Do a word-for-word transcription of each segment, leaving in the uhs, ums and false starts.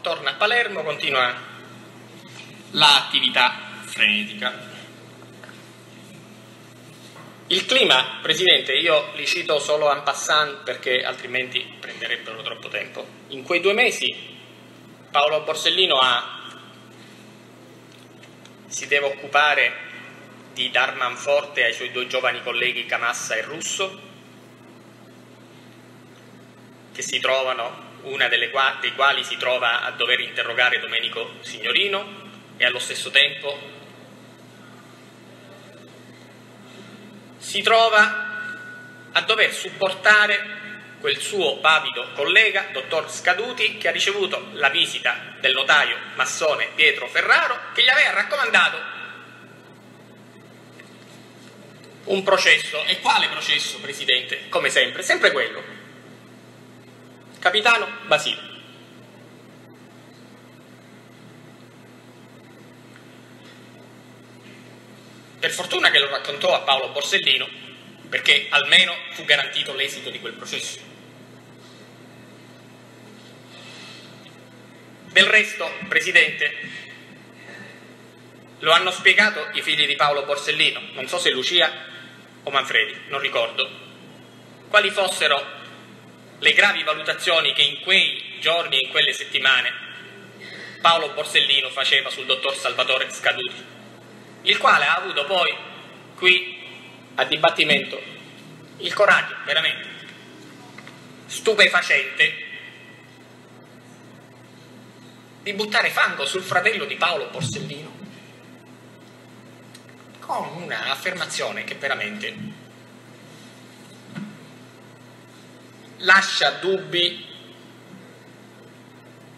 torna a Palermo, continua l'attività frenetica. Il clima, Presidente, io li cito solo en passant perché altrimenti prenderebbero troppo tempo. In quei due mesi Paolo Borsellino ha, si deve occupare di dar manforte ai suoi due giovani colleghi Camassa e Russo, che si trovano, una delle qua, dei quali si trova a dover interrogare Domenico Signorino e allo stesso tempo si trova a dover supportare quel suo pavido collega, dottor Scaduti, che ha ricevuto la visita del notaio massone Pietro Ferraro, che gli aveva raccomandato un processo. E quale processo, Presidente? Come sempre, sempre quello. Capitano Basile. Per fortuna che lo raccontò a Paolo Borsellino, perché almeno fu garantito l'esito di quel processo. Del resto, Presidente, lo hanno spiegato i figli di Paolo Borsellino, non so se Lucia o Manfredi, non ricordo, quali fossero le gravi valutazioni che in quei giorni e in quelle settimane Paolo Borsellino faceva sul dottor Salvatore Scaduti, il quale ha avuto poi qui a dibattimento il coraggio veramente stupefacente di buttare fango sul fratello di Paolo Borsellino con una affermazione che veramente lascia dubbi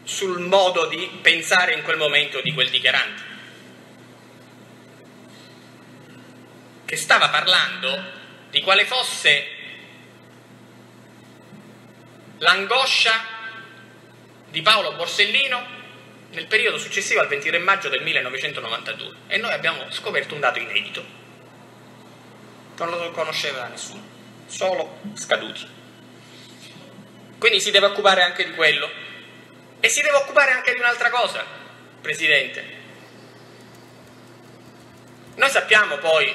sul modo di pensare in quel momento di quel dichiarante, che stava parlando di quale fosse l'angoscia di Paolo Borsellino nel periodo successivo al ventitré maggio del millenovecentonovantadue. E noi abbiamo scoperto un dato inedito, non lo conosceva nessuno, solo Scaduti. Quindi si deve occupare anche di quello, e si deve occupare anche di un'altra cosa, Presidente. Noi sappiamo poi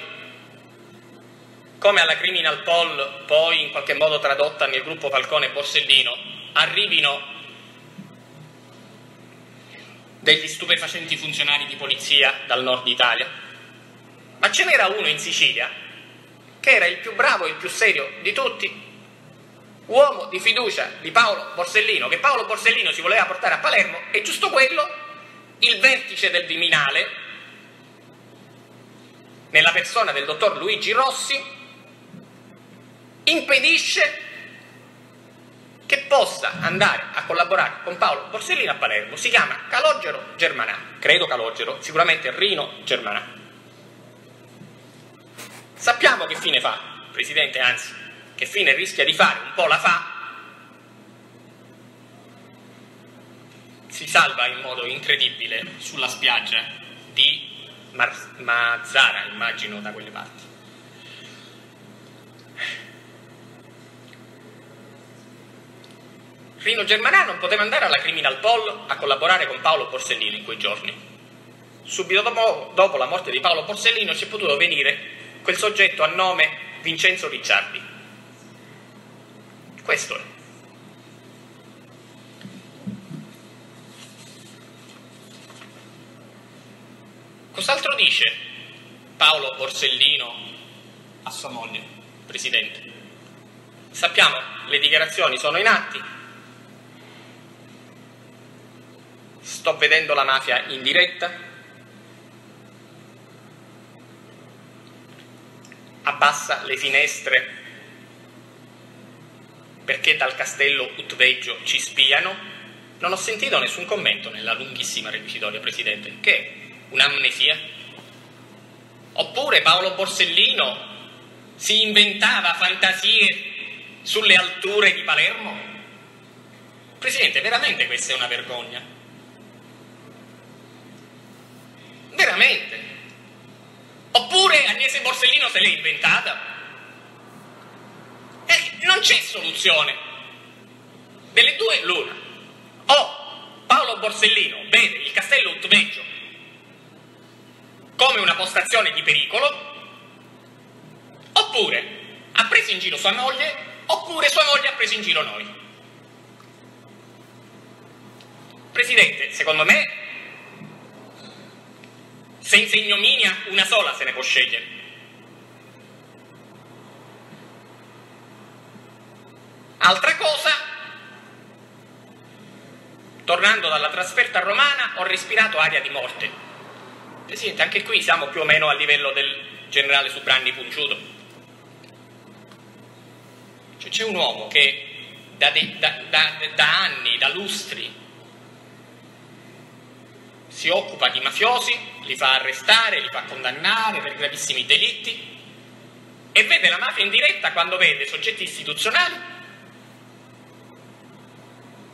come alla Criminal Poll, poi in qualche modo tradotta nel gruppo Falcone e Borsellino, arrivino degli stupefacenti funzionari di polizia dal nord Italia, ma ce n'era uno in Sicilia che era il più bravo e il più serio di tutti, uomo di fiducia di Paolo Borsellino, che Paolo Borsellino si voleva portare a Palermo, e giusto quello, il vertice del Viminale, nella persona del dottor Luigi Rossi, impedisce che possa andare a collaborare con Paolo Borsellino a Palermo. Si chiama Calogero Germanà, credo Calogero, sicuramente Rino Germanà. Sappiamo che fine fa, Presidente, anzi, che fine rischia di fare, un po' la fa, si salva in modo incredibile sulla spiaggia di Mazzara, immagino, da quelle parti. Rino Germanà non poteva andare alla Criminal Poll a collaborare con Paolo Borsellino in quei giorni. Subito dopo, dopo la morte di Paolo Borsellino ci è potuto venire quel soggetto a nome Vincenzo Ricciardi. Questo è. Cos'altro dice Paolo Borsellino a sua moglie, Presidente? Sappiamo, le dichiarazioni sono in atti. Sto vedendo la mafia in diretta. Abbassa le finestre perché dal castello Utveggio ci spiano. Non ho sentito nessun commento nella lunghissima requisitoria, Presidente, che un'amnesia? Oppure Paolo Borsellino si inventava fantasie sulle alture di Palermo? Presidente, veramente questa è una vergogna. Veramente. Oppure Agnese Borsellino se l'è inventata? Eh, non c'è soluzione. Delle due l'una. O Paolo Borsellino Borsellino vede il castello Utveggio come una postazione di pericolo, oppure ha preso in giro sua moglie, oppure sua moglie ha preso in giro noi. Presidente, secondo me, senza ignominia una sola se ne può scegliere. Altra cosa, tornando dalla trasferta romana, ho respirato aria di morte. Presidente, anche qui siamo più o meno a livello del generale Subranni Punciuto. Cioè, c'è un uomo che da, de, da, da, da anni, da lustri, si occupa di mafiosi, li fa arrestare, li fa condannare per gravissimi delitti e vede la mafia in diretta quando vede soggetti istituzionali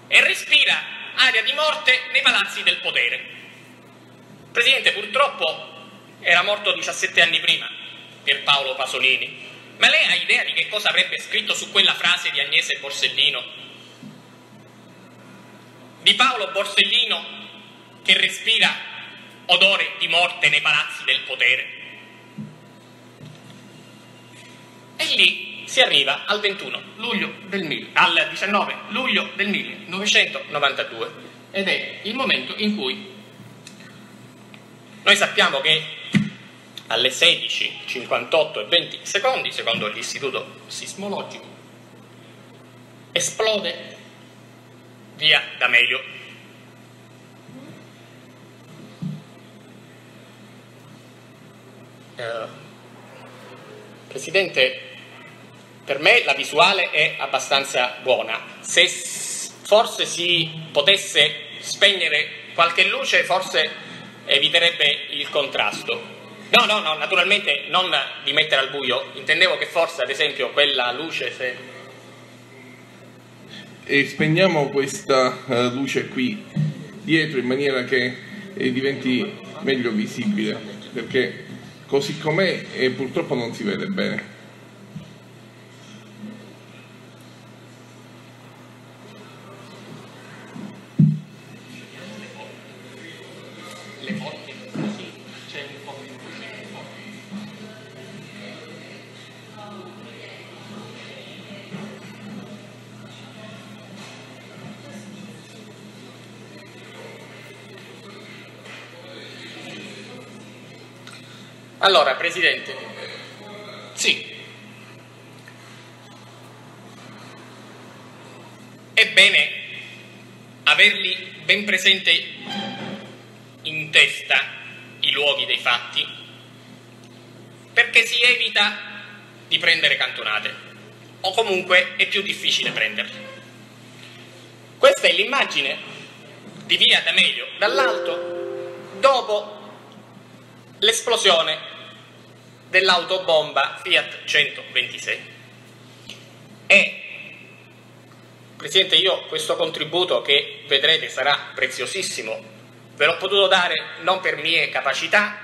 e respira aria di morte nei palazzi del potere. Il Presidente, purtroppo era morto diciassette anni prima, Pierpaolo Pasolini, ma lei ha idea di che cosa avrebbe scritto su quella frase di Agnese Borsellino? Di Paolo Borsellino che respira odore di morte nei palazzi del potere. E lì si arriva al ventuno luglio del mille, al diciannove luglio del millenovecentonovantadue ed è il momento in cui noi sappiamo che alle sedici e cinquantotto e venti secondi, secondo l'Istituto Sismologico, esplode via D'Amelio. Eh, Presidente, per me la visuale è abbastanza buona, se forse si potesse spegnere qualche luce forse eviterebbe il contrasto. No, no, no, naturalmente non di mettere al buio, intendevo che forse ad esempio quella luce se... E spegniamo questa luce qui dietro in maniera che diventi meglio visibile, perché così com'è purtroppo non si vede bene. Allora, Presidente, sì, è bene averli ben presenti in testa i luoghi dei fatti, perché si evita di prendere cantonate, o comunque è più difficile prenderle. Questa è l'immagine di via D'Amelio dall'alto dopo l'esplosione dell'autobomba Fiat centoventisei. E Presidente, io questo contributo che vedrete sarà preziosissimo ve l'ho potuto dare non per mie capacità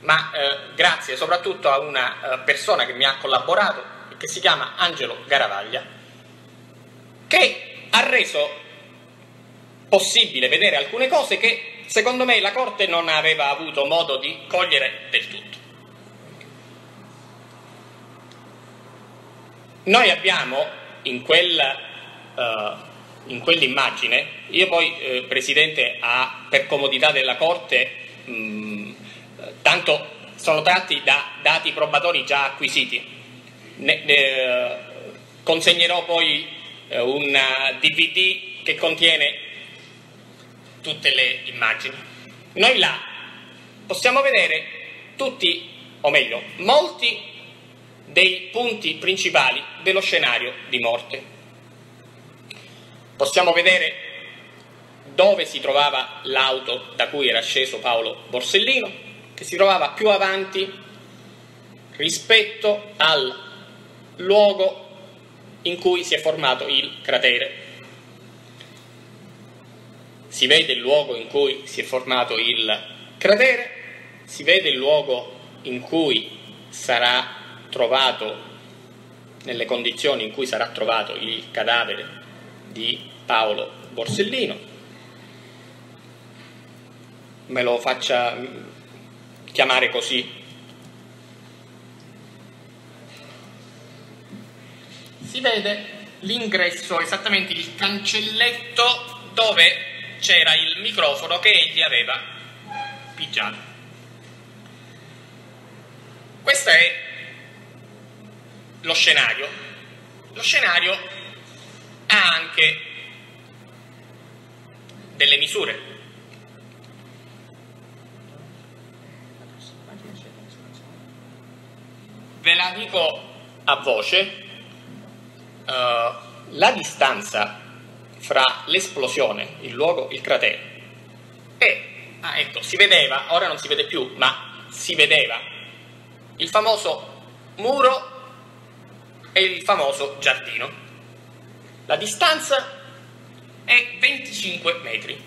ma eh, grazie soprattutto a una eh, persona che mi ha collaborato e che si chiama Angelo Garavaglia, che ha reso possibile vedere alcune cose che secondo me la Corte non aveva avuto modo di cogliere del tutto. Noi abbiamo in quella, uh, in quell'immagine, io poi eh, Presidente, a, per comodità della Corte, mh, tanto sono tratti da dati probatori già acquisiti, ne, ne, consegnerò poi eh, un D V D che contiene tutte le immagini. Noi là possiamo vedere tutti, o meglio, molti dei punti principali dello scenario di morte. Possiamo vedere dove si trovava l'auto da cui era sceso Paolo Borsellino, che si trovava più avanti rispetto al luogo in cui si è formato il cratere. Si vede il luogo in cui si è formato il cratere, si vede il luogo in cui sarà trovato, nelle condizioni in cui sarà trovato il cadavere di Paolo Borsellino, me lo faccia chiamare così. Si vede l'ingresso, esattamente il cancelletto dove c'era il microfono che egli aveva pigiato. Questo è lo scenario. Lo scenario ha anche delle misure. Ve la dico a voce. Uh, la distanza fra l'esplosione, il luogo, il cratere e, ah ecco, si vedeva, ora non si vede più, ma si vedeva il famoso muro e il famoso giardino. La distanza è venticinque metri.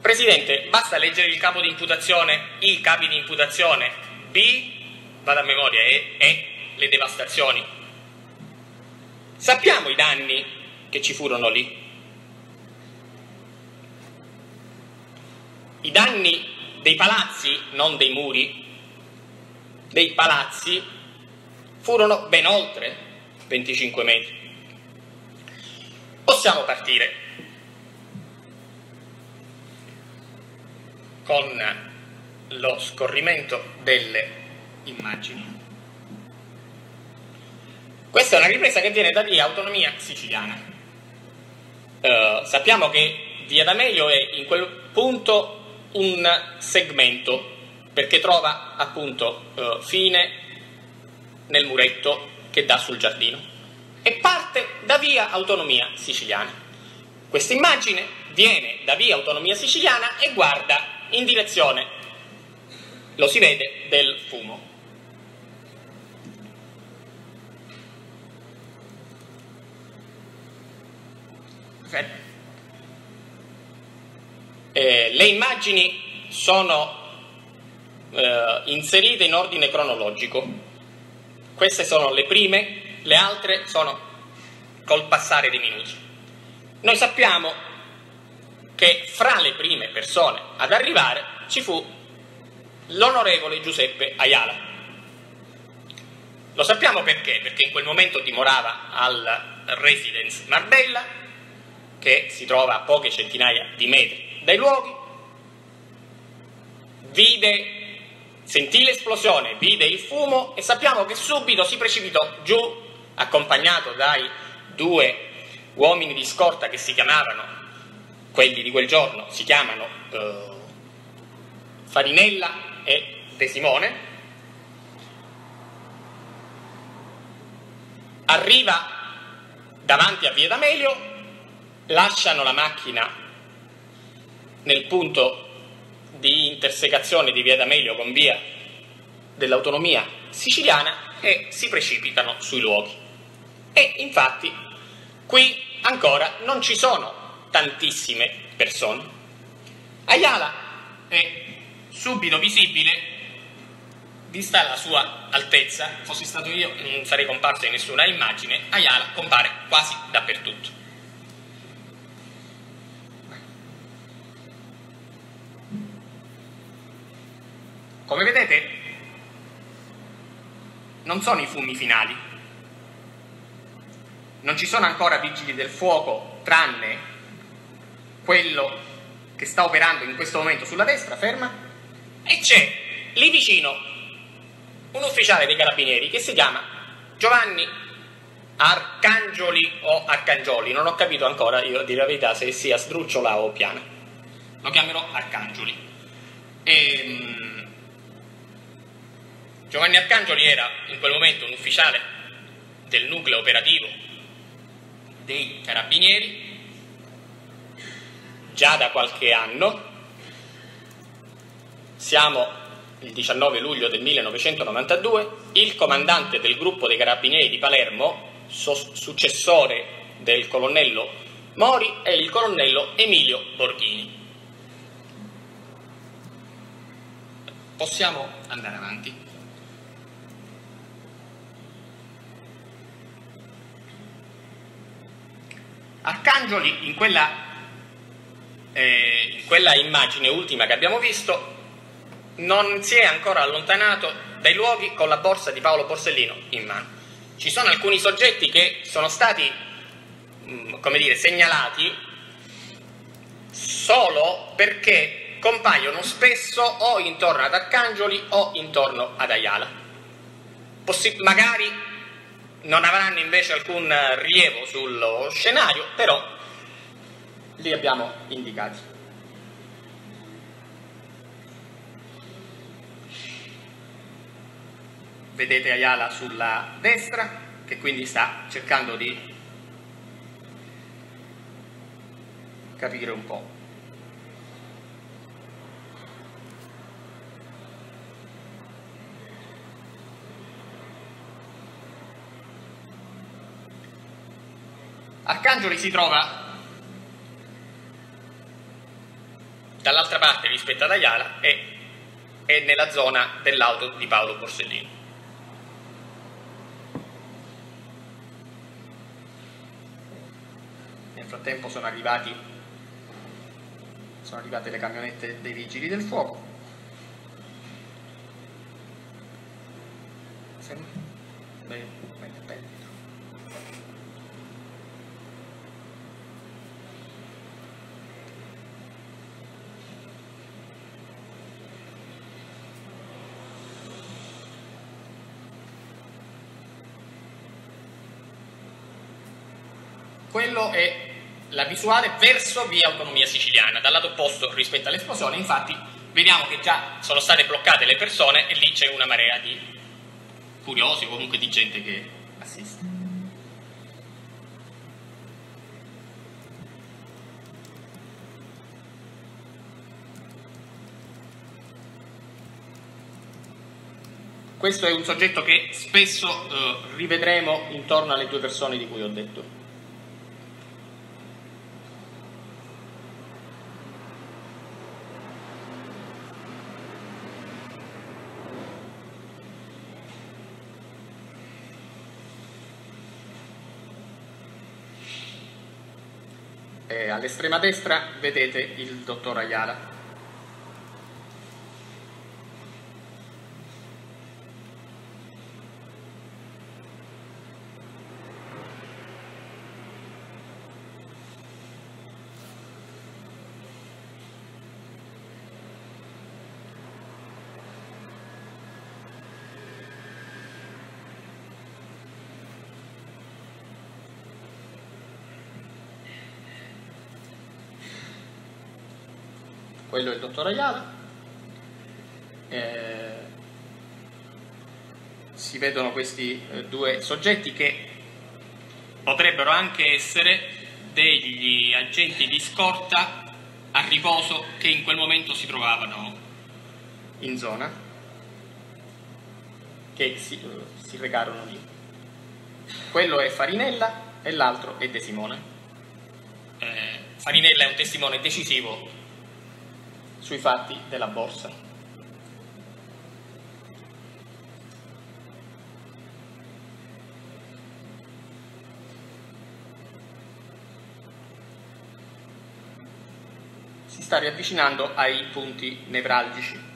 Presidente, basta leggere il capo di imputazione, i capi di imputazione B, vado a memoria, e, e le devastazioni. Sappiamo i danni che ci furono lì. I danni dei palazzi, non dei muri, dei palazzi furono ben oltre venticinque metri. Possiamo partire con lo scorrimento delle immagini. Questa è una ripresa che viene da Via Autonomia Siciliana. Uh, sappiamo che Via D'Amelio è in quel punto un segmento, perché trova appunto uh, fine nel muretto che dà sul giardino e parte da Via Autonomia Siciliana. Questa immagine viene da Via Autonomia Siciliana e guarda in direzione, lo si vede, del fumo. Eh, le immagini sono eh, inserite in ordine cronologico. Queste sono le prime, le altre sono col passare dei minuti. Noi sappiamo che fra le prime persone ad arrivare ci fu l'onorevole Giuseppe Ayala. Lo sappiamo perché? Perché in quel momento dimorava al Residence Marbella, che si trova a poche centinaia di metri dai luoghi. Vide, sentì l'esplosione, vide il fumo e sappiamo che subito si precipitò giù, accompagnato dai due uomini di scorta che si chiamavano, quelli di quel giorno si chiamano eh, Farinella e De Simone. Arriva davanti a Via D'Amelio, lasciano la macchina nel punto di intersecazione di Via D'Amelio con Via dell'Autonomia Siciliana e si precipitano sui luoghi. E infatti qui ancora non ci sono tantissime persone. Ayala è subito visibile, vista la sua altezza. Fossi stato io non sarei comparso in nessuna immagine. Ayala compare quasi dappertutto. Come vedete, non sono i fumi finali, non ci sono ancora vigili del fuoco, tranne quello che sta operando in questo momento sulla destra, ferma, e c'è lì vicino un ufficiale dei carabinieri che si chiama Giovanni Arcangioli o Arcangioli, non ho capito ancora, io a dire la verità, se sia Sdrucciola o Piana, lo chiamerò Arcangioli. Ehm... Giovanni Arcangioli era in quel momento un ufficiale del nucleo operativo dei carabinieri già da qualche anno. Siamo il diciannove luglio del millenovecentonovantadue, il comandante del gruppo dei carabinieri di Palermo, successore del colonnello Mori, è il colonnello Emilio Borghini. Possiamo andare avanti. Arcangeli in quella, eh, in quella immagine ultima che abbiamo visto non si è ancora allontanato dai luoghi con la borsa di Paolo Borsellino in mano. Ci sono alcuni soggetti che sono stati, come dire, segnalati solo perché compaiono spesso o intorno ad Arcangeli o intorno ad Ayala. Possi- magari non avranno invece alcun rilievo sullo scenario, però li abbiamo indicati. Vedete Ayala sulla destra, che quindi sta cercando di capire un po'. Arcangeli si trova dall'altra parte rispetto ad Ayala e è nella zona dell'auto di Paolo Borsellino. Nel frattempo sono arrivati, sono arrivate le camionette dei vigili del fuoco. Quello è la visuale verso via Autonomia Siciliana, dal lato opposto rispetto all'esplosione. Infatti vediamo che già sono state bloccate le persone e lì c'è una marea di curiosi o comunque di gente che assiste. Questo è un soggetto che spesso eh, rivedremo intorno alle due persone di cui ho detto. E all'estrema destra vedete il dottor Ayala. Quello è il dottor Ayala. Eh, si vedono questi eh, due soggetti che potrebbero anche essere degli agenti di scorta a riposo che in quel momento si trovavano in zona, che si, si recarono lì. Quello è Farinella e l'altro è De Simone. Eh, Farinella è un testimone decisivo sui fatti della borsa. Si sta riavvicinando ai punti nevralgici.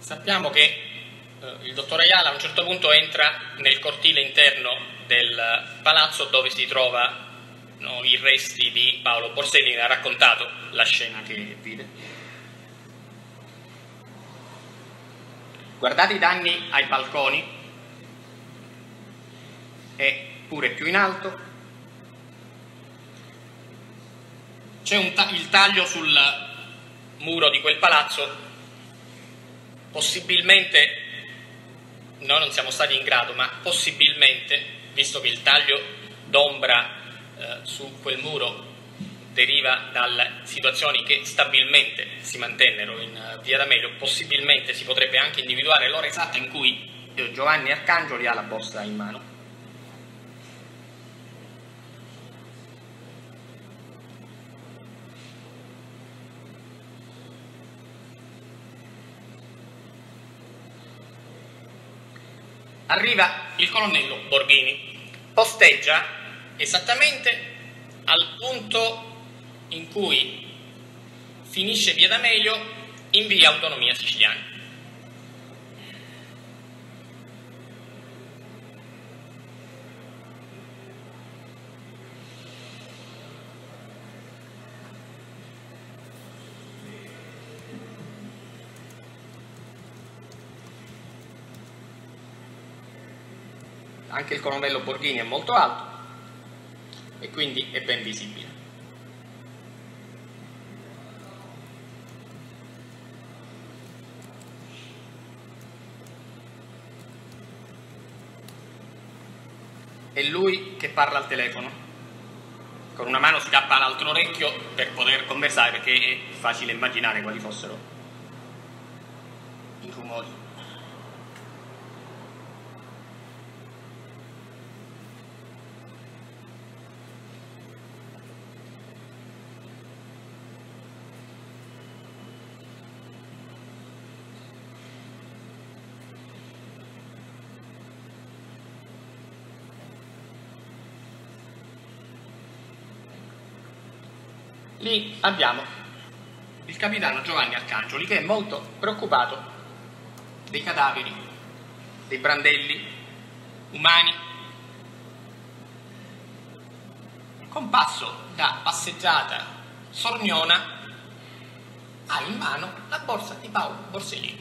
Sappiamo che eh, il dottor Ayala a un certo punto entra nel cortile interno del palazzo dove si trovano i resti di Paolo Borsellino. Ha raccontato la scena che vide. Guardate i danni ai balconi e pure più in alto. C'è un ta- il taglio sul muro di quel palazzo, possibilmente, noi non siamo stati in grado, ma possibilmente, visto che il taglio d'ombra eh, su quel muro deriva dalle situazioni che stabilmente si mantennero in via D'Amelio, possibilmente si potrebbe anche individuare l'ora esatta in cui Giovanni Arcangioli ha la borsa in mano. Arriva il colonnello Borghini, posteggia esattamente al punto in cui finisce via D'Amelio in via Autonomia Siciliana. Anche il colonnello Borghini è molto alto e quindi è ben visibile. È lui che parla al telefono, con una mano scappa all'altro orecchio per poter conversare, perché è facile immaginare quali fossero i rumori. Lì abbiamo il capitano Giovanni Arcangioli, che è molto preoccupato dei cadaveri, dei brandelli umani, compasso da passeggiata sorniona, ha in mano la borsa di Paolo Borsellino.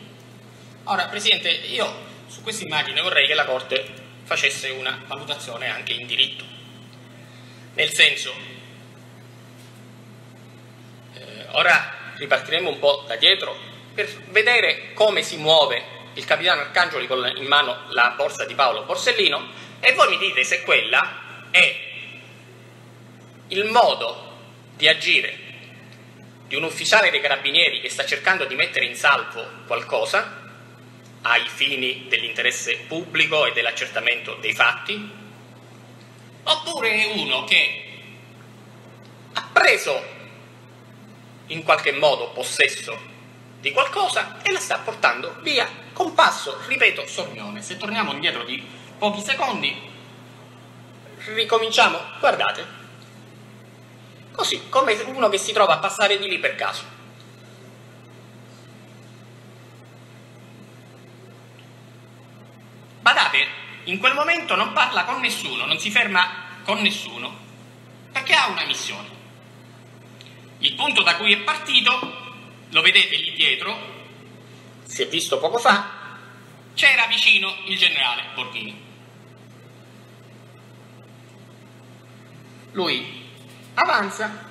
Ora Presidente, io su questa immagine vorrei che la Corte facesse una valutazione anche in diritto, nel senso... Ora ripartiremo un po' da dietro per vedere come si muove il capitano Arcangioli con in mano la borsa di Paolo Borsellino, e voi mi dite se quella è il modo di agire di un ufficiale dei Carabinieri che sta cercando di mettere in salvo qualcosa ai fini dell'interesse pubblico e dell'accertamento dei fatti, oppure è uno che ha preso in qualche modo possesso di qualcosa e la sta portando via con passo, ripeto, sornione. Se torniamo indietro di pochi secondi, ricominciamo, guardate, così, come uno che si trova a passare di lì per caso. Badate, in quel momento non parla con nessuno, non si ferma con nessuno, perché ha una missione. Il punto da cui è partito, lo vedete lì dietro, si è visto poco fa, c'era vicino il generale Borghini. Lui avanza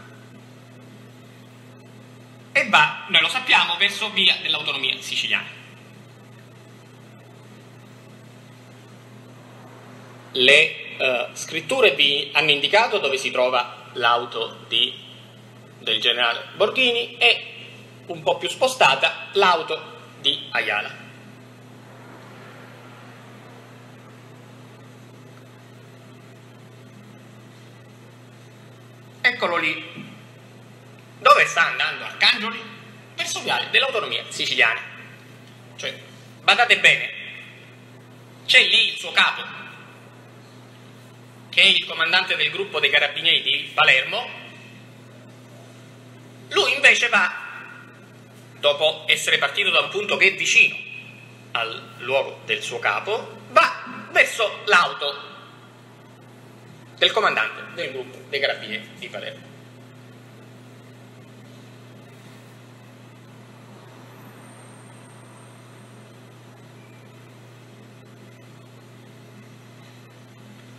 e va, noi lo sappiamo, verso via dell'Autonomia Siciliana. Le uh, scritture vi hanno indicato dove si trova l'auto di del generale Borghini e, un po' più spostata, l'auto di Ayala. Eccolo lì. Dove sta andando Arcangioli? Verso viale dell'Autonomia Siciliana. Cioè, badate bene, c'è lì il suo capo, che è il comandante del gruppo dei Carabinieri di Palermo. Lui invece va, dopo essere partito da un punto che è vicino al luogo del suo capo, va verso l'auto del comandante del gruppo dei Carabinieri di Palermo.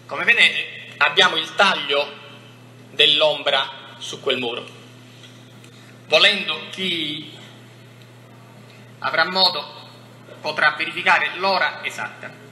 Come vedete, abbiamo il taglio dell'ombra su quel muro. Volendo chi avrà modo, potrà verificare l'ora esatta.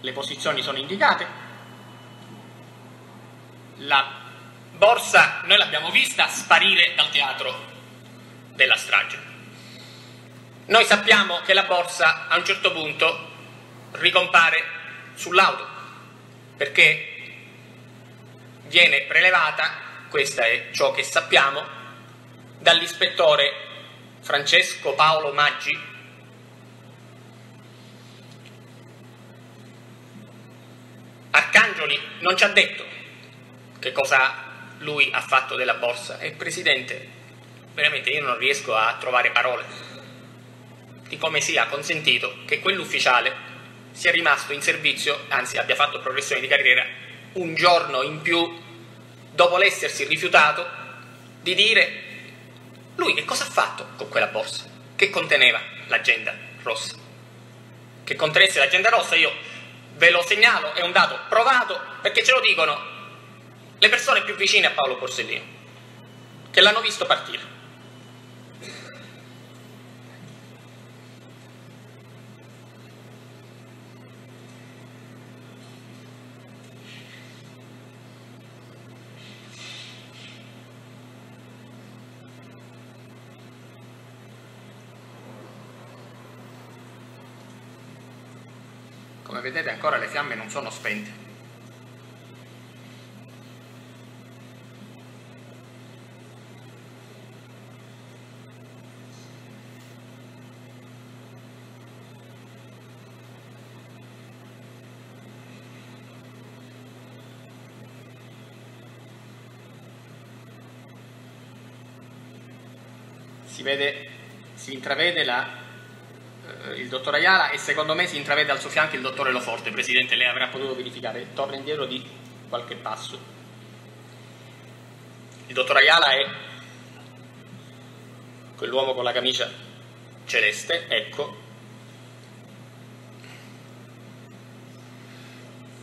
Le posizioni sono indicate, la borsa noi l'abbiamo vista sparire dal teatro della strage. Noi sappiamo che la borsa a un certo punto ricompare sull'auto, perché viene prelevata, questo è ciò che sappiamo, dall'ispettore Francesco Paolo Maggi, non ci ha detto che cosa lui ha fatto della borsa. E Presidente, veramente io non riesco a trovare parole di come sia consentito che quell'ufficiale sia rimasto in servizio, anzi abbia fatto progressione di carriera un giorno in più dopo l'essersi rifiutato di dire lui che cosa ha fatto con quella borsa che conteneva l'agenda rossa. Che contenesse l'agenda rossa io ve lo segnalo, è un dato provato perché ce lo dicono le persone più vicine a Paolo Borsellino, che l'hanno visto partire. Come vedete ancora le fiamme non sono spente. Si vede, si intravede la... il dottor Ayala e secondo me si intravede al suo fianco il dottore Loforte. Presidente, lei avrà potuto verificare, torna indietro di qualche passo. Il dottor Ayala è quell'uomo con la camicia celeste, ecco,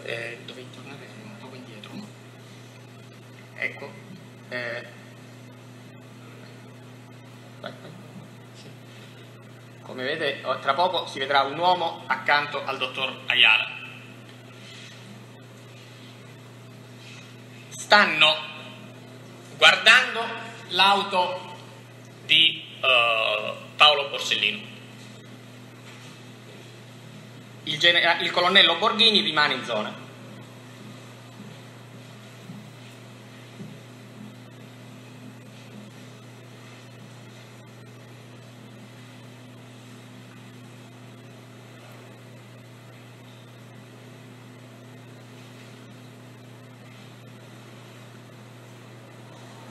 eh, dovevi tornare un poco indietro, ecco, eh. vai, vai. Come vedete, tra poco si vedrà un uomo accanto al dottor Ayala. Stanno guardando l'auto di uh, Paolo Borsellino. Il, gener- il colonnello Borghini rimane in zona.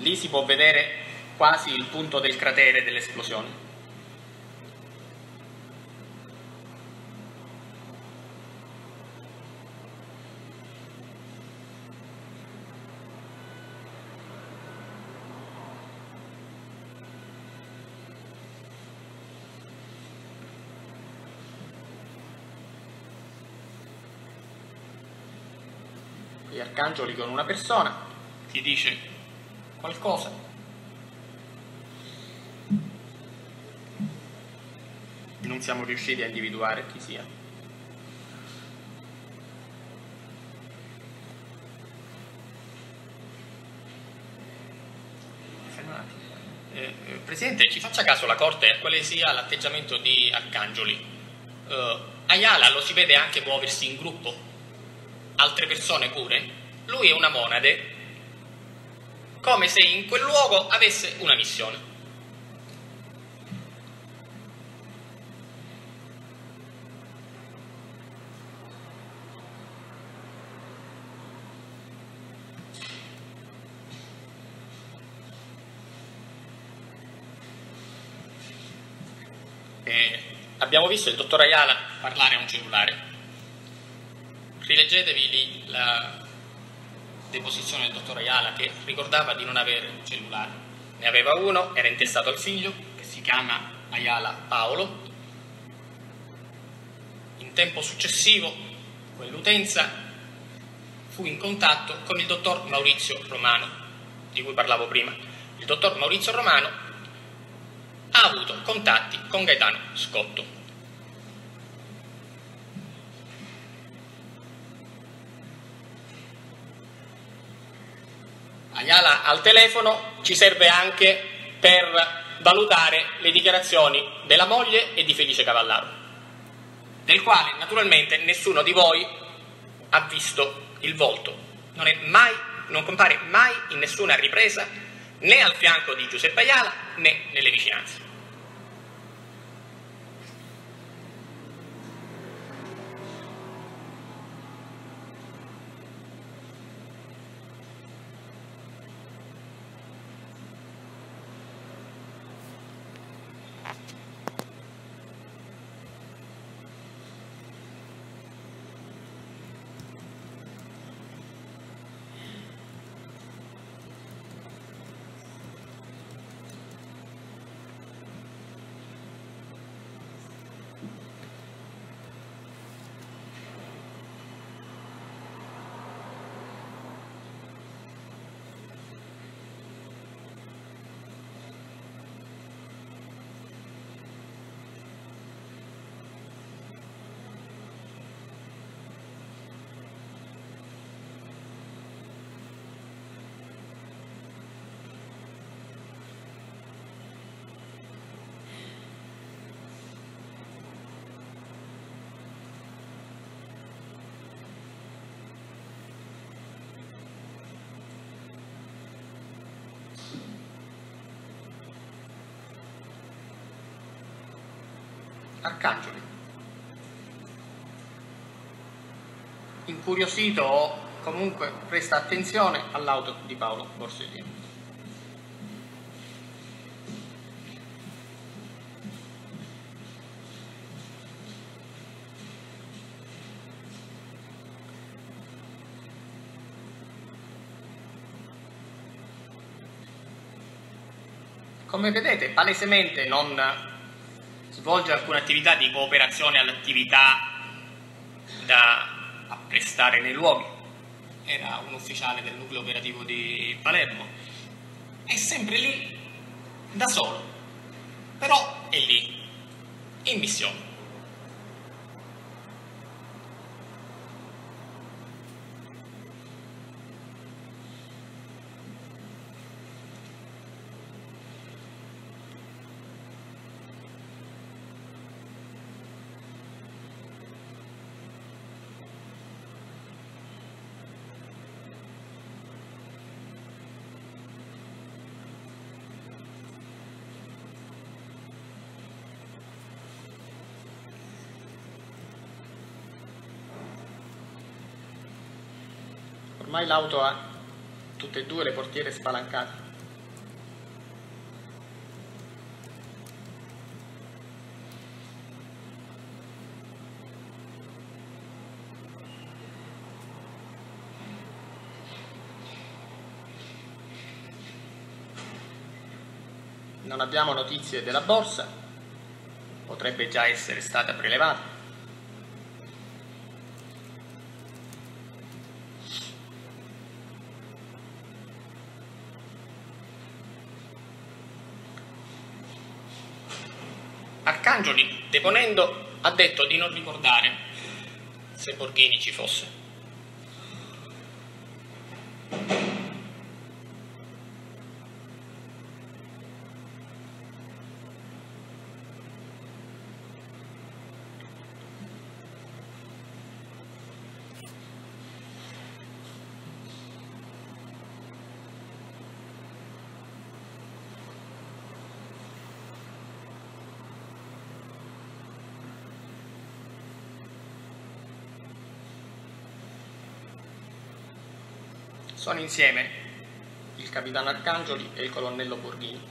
Lì si può vedere quasi il punto del cratere dell'esplosione. Qui Arcangeli con una persona ti dice qualcosa. Non siamo riusciti a individuare chi sia. Eh, Presidente, ci faccia caso la Corte a quale sia l'atteggiamento di Arcangeli. Eh, Ayala lo si vede anche muoversi in gruppo, altre persone pure. Lui è una monade, come se in quel luogo avesse una missione. E abbiamo visto il dottor Ayala parlare a un cellulare. Rileggetevi lì la deposizione del dottor Ayala, che ricordava di non avere un cellulare. Ne aveva uno, era intestato al figlio, che si chiama Ayala Paolo. In tempo successivo quell'utenza fu in contatto con il dottor Maurizio Romano, di cui parlavo prima. Il dottor Maurizio Romano ha avuto contatti con Gaetano Scotto. Ayala al telefono ci serve anche per valutare le dichiarazioni della moglie e di Felice Cavallaro, del quale naturalmente nessuno di voi ha visto il volto, non, è mai, non compare mai in nessuna ripresa né al fianco di Giuseppe Ayala né nelle vicinanze. Arcangeli. Incuriosito o comunque presta attenzione all'auto di Paolo Borsellino. Come vedete, palesemente non svolge alcuna attività di cooperazione all'attività da prestare nei luoghi. Era un ufficiale del nucleo operativo di Palermo, è sempre lì da solo, però è lì in missione. Ormai l'auto ha tutte e due le portiere spalancate. Non abbiamo notizie della borsa, potrebbe già essere stata prelevata. Arcangeli, deponendo, ha detto di non ricordare se Borghini ci fosse. Sono insieme il capitano Arcangeli e il colonnello Borghini.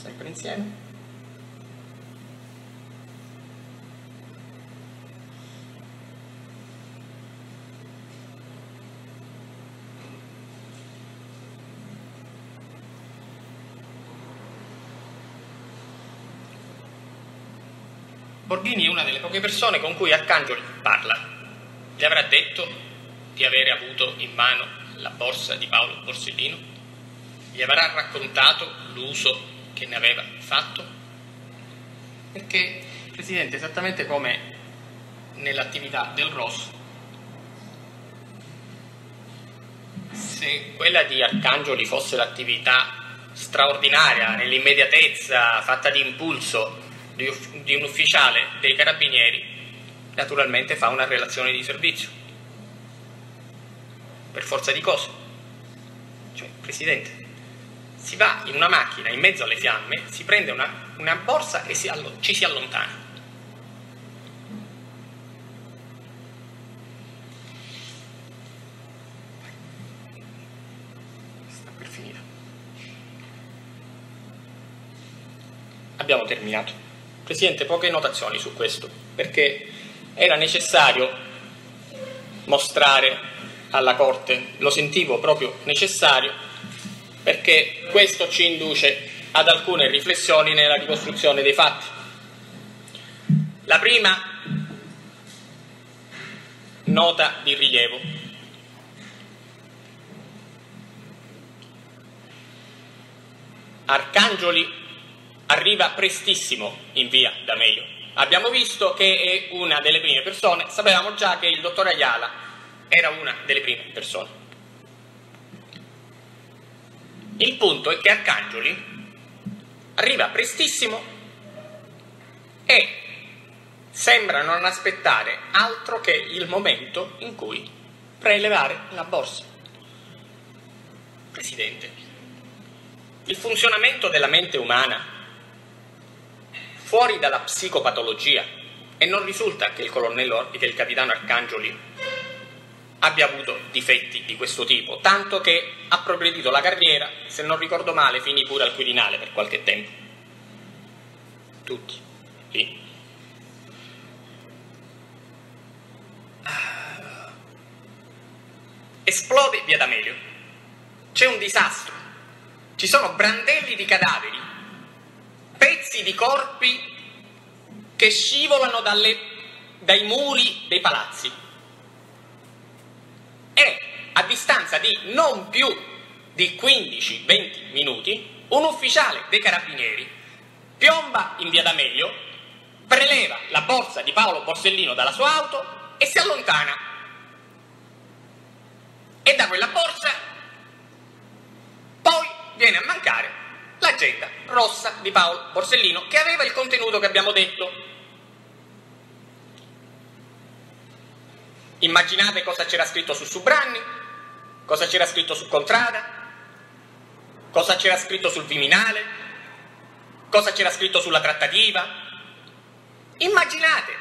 sempre insieme. Borghini è una delle poche persone con cui Arcangeli parla. Gli avrà detto di avere avuto in mano la borsa di Paolo Borsellino? Gli avrà raccontato l'uso che ne aveva fatto? Perché, Presidente, esattamente come nell'attività del R O S, se quella di Arcangeli fosse l'attività straordinaria, nell'immediatezza, fatta di impulso, di un ufficiale dei carabinieri, naturalmente fa una relazione di servizio per forza di cose. Cioè, Presidente, si va in una macchina in mezzo alle fiamme, si prende una, una borsa e si ci si allontana. Sta per finire. Abbiamo terminato. Presidente, poche notazioni su questo, perché era necessario mostrare alla Corte, lo sentivo proprio necessario, perché questo ci induce ad alcune riflessioni nella ricostruzione dei fatti. La prima nota di rilievo. Arcangeli arriva prestissimo in via D'Amelio. Abbiamo visto che è una delle prime persone, sapevamo già che il dottor Ayala era una delle prime persone. Il punto è che Arcangeli arriva prestissimo e sembra non aspettare altro che il momento in cui prelevare la borsa. Presidente, il funzionamento della mente umana fuori dalla psicopatologia, e non risulta che il colonnello e che il capitano Arcangeli abbia avuto difetti di questo tipo, tanto che ha progredito la carriera, se non ricordo male finì pure al Quirinale per qualche tempo. Tutti lì. Esplode via D'Amelio, c'è un disastro, ci sono brandelli di cadaveri, pezzi di corpi che scivolano dalle, dai muri dei palazzi, e a distanza di non più di quindici venti minuti un ufficiale dei carabinieri piomba in via D'Amelio, preleva la borsa di Paolo Borsellino dalla sua auto e si allontana, e da quella borsa poi viene a mancare l'agenda rossa di Paolo Borsellino, che aveva il contenuto che abbiamo detto. Immaginate cosa c'era scritto su Subranni, cosa c'era scritto su Contrada, cosa c'era scritto sul Viminale, cosa c'era scritto sulla trattativa. Immaginate,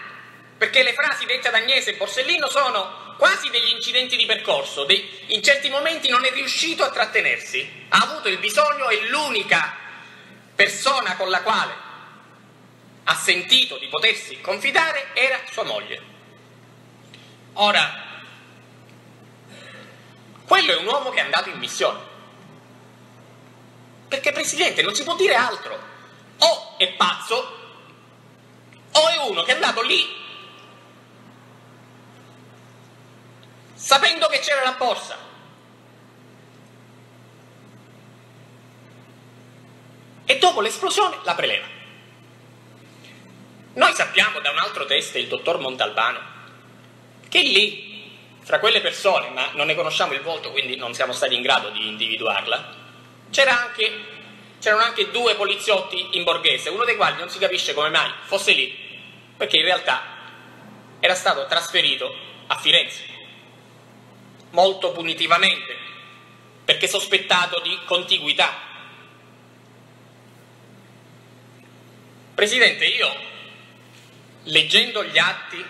perché le frasi dette da Agnese e Borsellino sono quasi degli incidenti di percorso, dei, in certi momenti non è riuscito a trattenersi, ha avuto il bisogno e l'unica persona con la quale ha sentito di potersi confidare era sua moglie. Ora, quello è un uomo che è andato in missione, perché Presidente non si può dire altro, o è pazzo o è uno che è andato lì sapendo che c'era la borsa. E dopo l'esplosione la preleva. Noi sappiamo da un altro test, il dottor Montalbano, che lì, fra quelle persone, ma non ne conosciamo il volto, quindi non siamo stati in grado di individuarla, c'era anche, c'erano anche due poliziotti in borghese, uno dei quali non si capisce come mai fosse lì, perché in realtà era stato trasferito a Firenze, molto punitivamente, perché sospettato di contiguità. Presidente, io, leggendo gli atti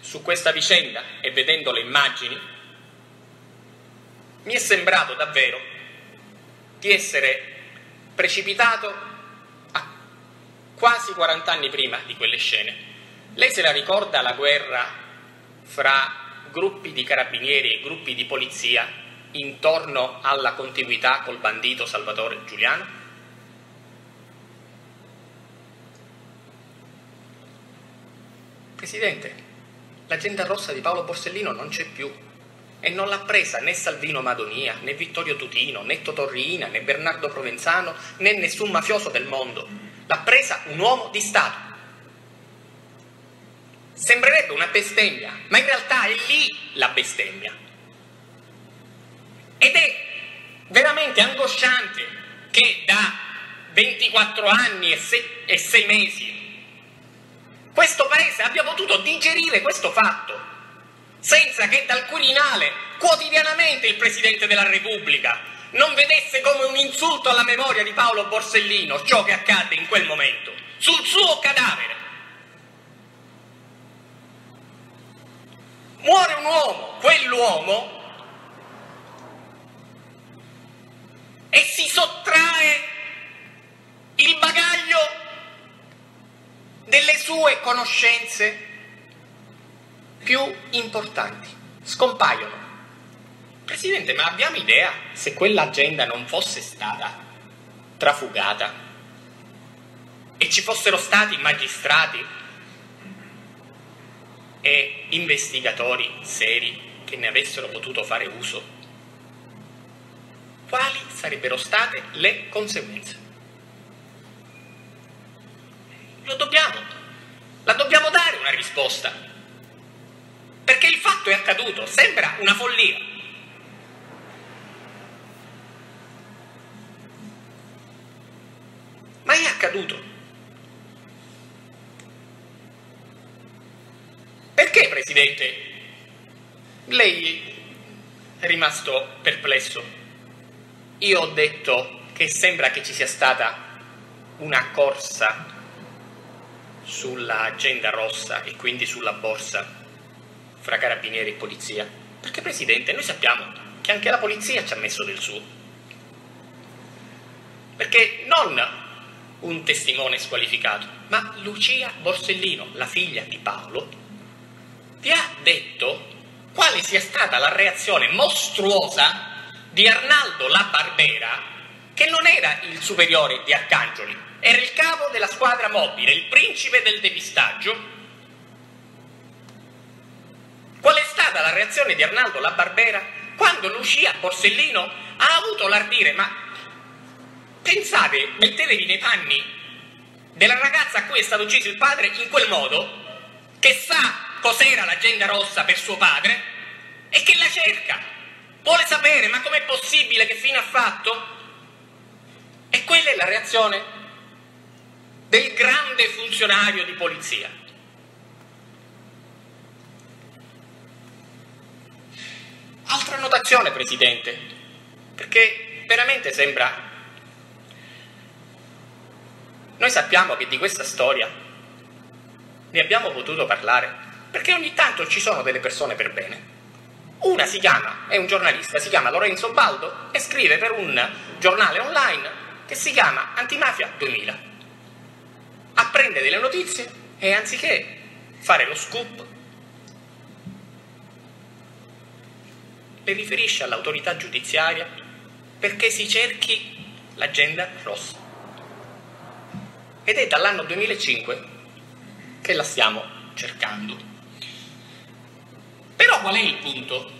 su questa vicenda e vedendo le immagini, mi è sembrato davvero di essere precipitato quasi quaranta anni prima di quelle scene. Lei se la ricorda la guerra fra gruppi di carabinieri e gruppi di polizia intorno alla contiguità col bandito Salvatore Giuliano? Presidente, l'agenda rossa di Paolo Borsellino non c'è più e non l'ha presa né Salvino Madonia, né Vittorio Tutino, né Totò Riina, né Bernardo Provenzano, né nessun mafioso del mondo. L'ha presa un uomo di Stato. Sembrerebbe una bestemmia, ma in realtà è lì la bestemmia. Ed è veramente angosciante che da ventiquattro anni e sei mesi questo Paese abbia potuto digerire questo fatto, senza che dal Quirinale quotidianamente il Presidente della Repubblica non vedesse come un insulto alla memoria di Paolo Borsellino ciò che accadde in quel momento, sul suo cadavere. Muore un uomo, quell'uomo, e si sottrae il bagaglio delle sue conoscenze più importanti, scompaiono. Presidente, ma abbiamo idea se quell'agenda non fosse stata trafugata e ci fossero stati magistrati e investigatori seri che ne avessero potuto fare uso, quali sarebbero state le conseguenze? Lo dobbiamo, la dobbiamo dare una risposta, perché il fatto è accaduto, sembra una follia. Ma è accaduto. Perché, Presidente, lei è rimasto perplesso? Io ho detto che sembra che ci sia stata una corsa sull'agenda rossa e quindi sulla borsa fra carabinieri e polizia, perché Presidente noi sappiamo che anche la polizia ci ha messo del suo, perché non un testimone squalificato ma Lucia Borsellino, la figlia di Paolo, vi ha detto quale sia stata la reazione mostruosa di Arnaldo La Barbera, che non era il superiore di Arcangeli, era il capo della squadra mobile, il principe del depistaggio. Qual è stata la reazione di Arnaldo La Barbera quando Lucia Borsellino ha avuto l'ardire? Ma pensate, mettetevi nei panni della ragazza a cui è stato ucciso il padre in quel modo, che sa cos'era l'agenda rossa per suo padre e che la cerca, vuole sapere ma com'è possibile, che fine ha fatto? E quella è la reazione del grande funzionario di polizia. Altra notazione, Presidente, perché veramente sembra... Noi sappiamo che di questa storia ne abbiamo potuto parlare, perché ogni tanto ci sono delle persone per bene. Una si chiama, è un giornalista, si chiama Lorenzo Baldo e scrive per un giornale online che si chiama Antimafia duemila. Apprende delle notizie e anziché fare lo scoop le riferisce all'autorità giudiziaria perché si cerchi l'agenda rossa. Ed è dall'anno duemilacinque che la stiamo cercando. Però qual è il punto?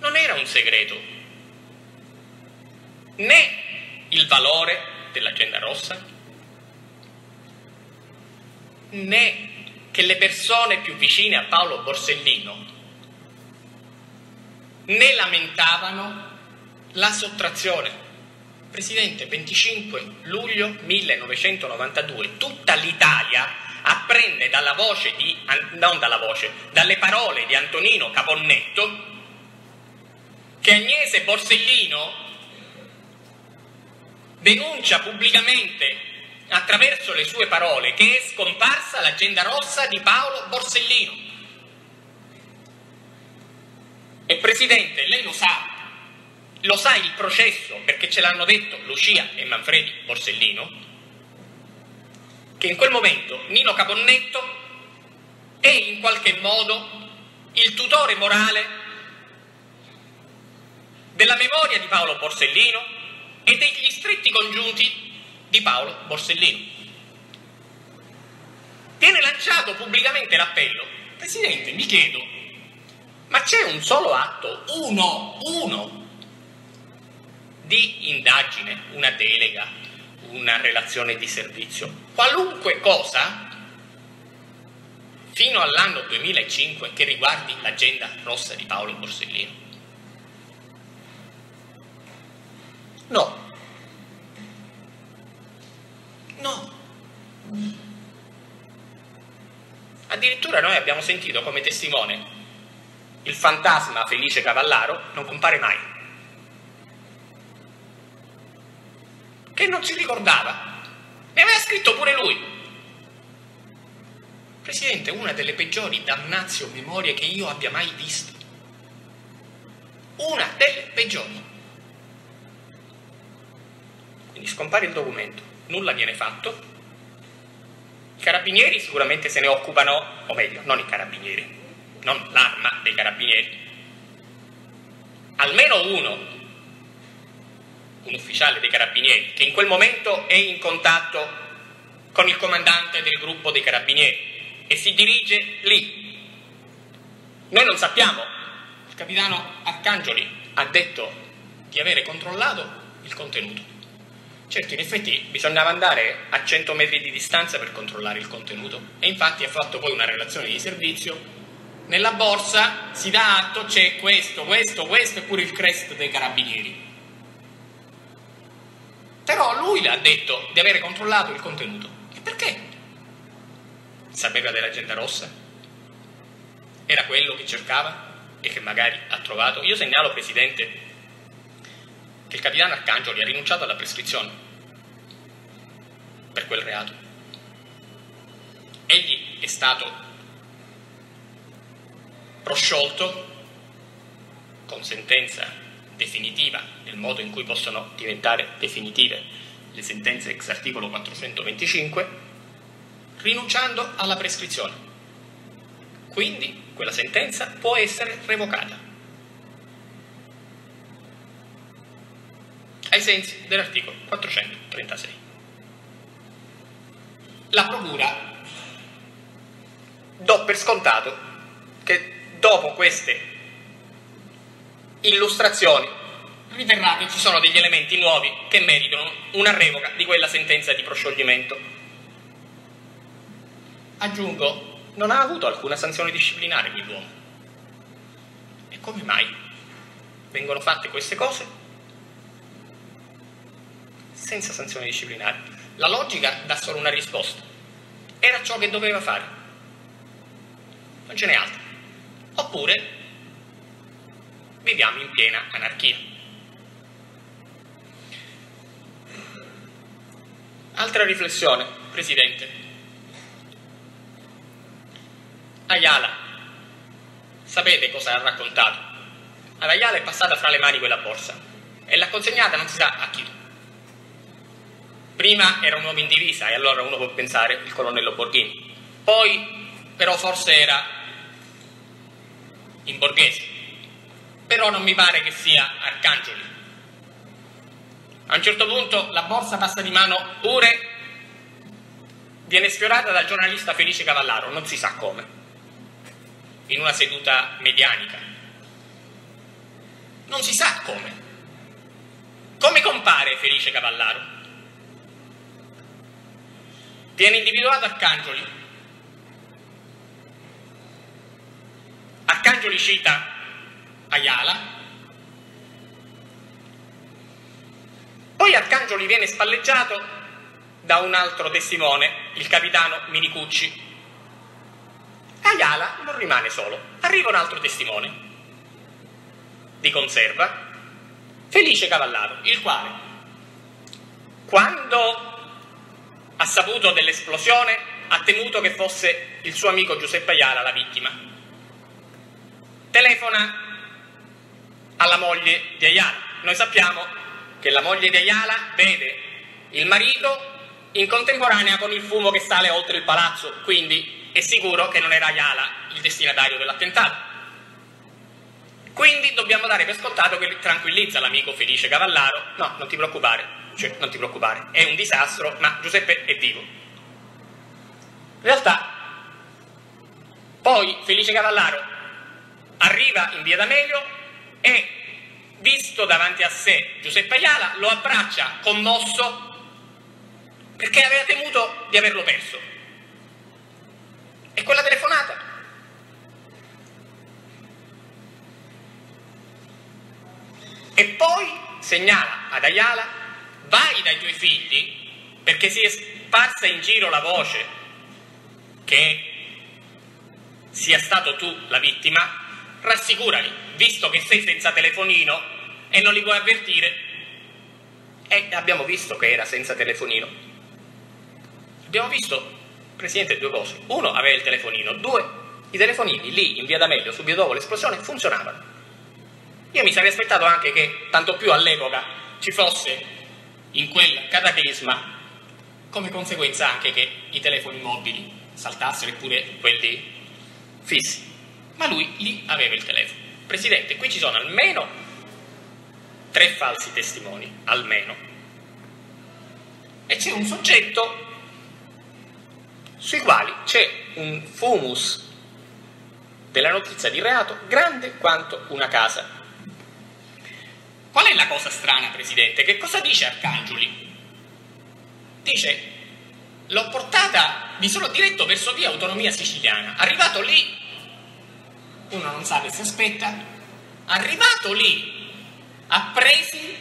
Non era un segreto, né il valore dell'agenda rossa, né che le persone più vicine a Paolo Borsellino ne lamentavano la sottrazione. Presidente, venticinque luglio millenovecentonovantadue, tutta l'Italia apprende dalla voce di, non dalla voce, dalle parole di Antonino Caponnetto che Agnese Borsellino denuncia pubblicamente attraverso le sue parole che è scomparsa l'agenda rossa di Paolo Borsellino. E Presidente, lei lo sa, lo sa il processo, perché ce l'hanno detto Lucia e Manfredi Borsellino, che in quel momento Nino Caponnetto è in qualche modo il tutore morale della memoria di Paolo Borsellino e degli stretti congiunti di Paolo Borsellino. Viene lanciato pubblicamente l'appello. Presidente, mi chiedo, ma c'è un solo atto, uno, uno, di indagine, una delega, una relazione di servizio, qualunque cosa, fino all'anno duemilacinque, che riguardi l'agenda rossa di Paolo Borsellino? No. No. Addirittura noi abbiamo sentito come testimone il fantasma Felice Cavallaro, non compare mai, che non si ricordava, e aveva scritto pure lui. Presidente, una delle peggiori damnazio memorie che io abbia mai visto, una delle peggiori. Quindi scompare il documento, nulla viene fatto. I carabinieri sicuramente se ne occupano, o meglio, non i carabinieri, non l'arma dei carabinieri. Almeno uno, un ufficiale dei carabinieri, che in quel momento è in contatto con il comandante del gruppo dei carabinieri e si dirige lì. Noi non sappiamo, il capitano Arcangioli ha detto di avere controllato il contenuto. Certo, in effetti bisognava andare a cento metri di distanza per controllare il contenuto, e infatti ha fatto poi una relazione di servizio. Nella borsa si dà atto, c'è questo, questo, questo e pure il crest dei carabinieri. Però lui l'ha detto di avere controllato il contenuto. E perché? Sapeva dell'agenda rossa? Era quello che cercava e che magari ha trovato? Io segnalo, Presidente, che il capitano Arcangioli ha rinunciato alla prescrizione per quel reato. Egli è stato prosciolto con sentenza definitiva, nel modo in cui possono diventare definitive le sentenze ex articolo quattrocentoventicinque, rinunciando alla prescrizione. Quindi quella sentenza può essere revocata ai sensi dell'articolo quattrocentotrentasei. La procura, do per scontato che dopo queste illustrazioni riterrà che ci sono degli elementi nuovi che meritano una revoca di quella sentenza di proscioglimento. Aggiungo, non ha avuto alcuna sanzione disciplinare quell'uomo. E come mai vengono fatte queste cose senza sanzioni disciplinari? La logica dà solo una risposta. Era ciò che doveva fare. Non ce n'è altro. Oppure viviamo in piena anarchia. Altra riflessione, Presidente. Ayala, sapete cosa ha raccontato? Ad Ayala è passata fra le mani quella borsa e l'ha consegnata non si sa a chi. Prima era un uomo in divisa e allora uno può pensare il colonnello Borghini. Poi però forse era in borghese. Però non mi pare che sia Arcangioli. A un certo punto la borsa passa di mano pure, viene sfiorata dal giornalista Felice Cavallaro, non si sa come, in una seduta medianica. Non si sa come. Come compare Felice Cavallaro? Viene individuato Arcangioli. Arcangioli cita Ayala. Poi Arcangioli viene spalleggiato da un altro testimone, il capitano Minicucci. Ayala non rimane solo, arriva un altro testimone di conserva, Felice Cavallaro, il quale, quando ha saputo dell'esplosione, ha temuto che fosse il suo amico Giuseppe Ayala la vittima. Telefona alla moglie di Ayala. Noi sappiamo che la moglie di Ayala vede il marito in contemporanea con il fumo che sale oltre il palazzo, quindi è sicuro che non era Ayala il destinatario dell'attentato. Quindi dobbiamo dare per scontato che tranquillizza l'amico felice Cavallaro: no, non ti preoccupare, cioè non ti preoccupare, è un disastro, ma Giuseppe è vivo. In realtà poi Felice Cavallaro arriva in via D'Amelio e, visto davanti a sé Giuseppe Ayala, lo abbraccia commosso perché aveva temuto di averlo perso. E quella telefonata e poi segnala ad Ayala: vai dai tuoi figli, perché si è sparsa in giro la voce che sia stato tu la vittima, rassicurali, visto che sei senza telefonino e non li vuoi avvertire. E abbiamo visto che era senza telefonino. Abbiamo visto, Presidente, due cose: uno, aveva il telefonino; due, i telefonini lì in via D'Amelio subito dopo l'esplosione funzionavano. Io mi sarei aspettato anche che, tanto più all'epoca, ci fosse in quel cataclisma come conseguenza anche che i telefoni mobili saltassero, eppure quelli fissi, ma lui lì aveva il telefono. Presidente, qui ci sono almeno tre falsi testimoni, almeno, e c'è un soggetto sui quali c'è un fumus della notizia di reato grande quanto una casa. Qual è la cosa strana, Presidente? Che cosa dice Arcangioli? Dice: l'ho portata, mi sono diretto verso via Autonomia Siciliana, arrivato lì, uno non sa che si aspetta, arrivato lì, appresi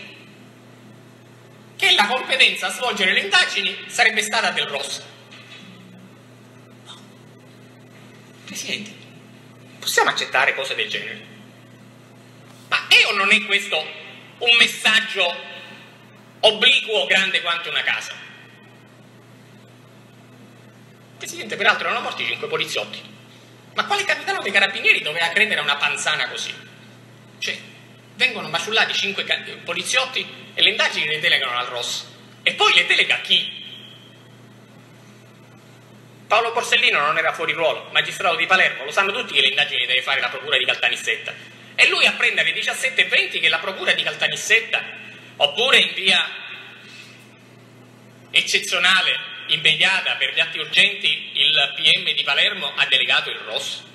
che la competenza a svolgere le indagini sarebbe stata del Rosso. Presidente, possiamo accettare cose del genere? Ma è o non è questo un messaggio obliquo grande quanto una casa? Presidente, peraltro erano morti cinque poliziotti. Ma quale capitano dei carabinieri doveva credere a una panzana così? Cioè, vengono maciullati cinque poliziotti e le indagini le delegano al Ross. E poi le delega chi? Paolo Borsellino non era fuori ruolo, magistrato di Palermo, lo sanno tutti che le indagini le deve fare la procura di Caltanissetta. E lui apprende alle diciassette e venti che la procura di Caltanissetta, oppure in via eccezionale, immediata per gli atti urgenti, il P M di Palermo ha delegato il Ross.